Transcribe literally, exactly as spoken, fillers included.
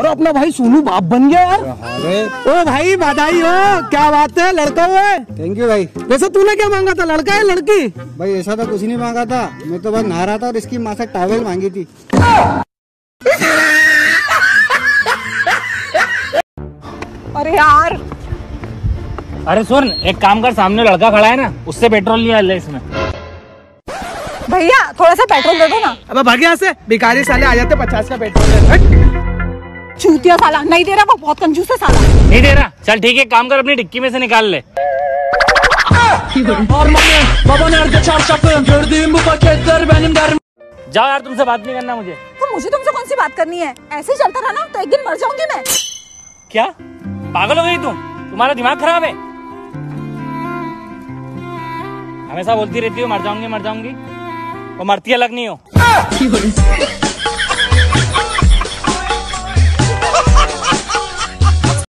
अरे अपना भाई सोनू बाप बन गया यार। ओ भाई बधाई हो, क्या बात है, लड़का हुआ है। थैंक यू भाई। वैसे तूने क्या मांगा था, लड़का है लड़की? भाई ऐसा तो कुछ नहीं मांगा था, मैं तो बस नहा रहा था और इसकी माँ से टॉवेल मांगी थी। अरे यार, अरे सुन, एक काम कर, सामने लड़का खड़ा है ना, उससे पेट्रोल लिया ले इसमें। भैया थोड़ा सा पेट्रोल दे दो ना। अब भाग यहाँ से, भिखारी साले, आ जाते पचास का पेट्रोल। चूतिया साला, नहीं दे रहा, वो बहुत कंजूस है साला, नहीं दे रहा। चल ठीक है, काम कर, अपनी डिक्की में से निकाल ले। जाओ यार, तुमसे बात नहीं करना मुझे। तो मुझे तुमसे कौन सी बात करनी है, ऐसे ही चलता रहा ना तो एक दिन मर जाऊंगी मैं। क्या पागल हो गई तुम, तुम्हारा दिमाग खराब है? हमेशा बोलती रहती हो मर जाऊंगी मर जाऊंगी, वो मरती अलग नहीं हो।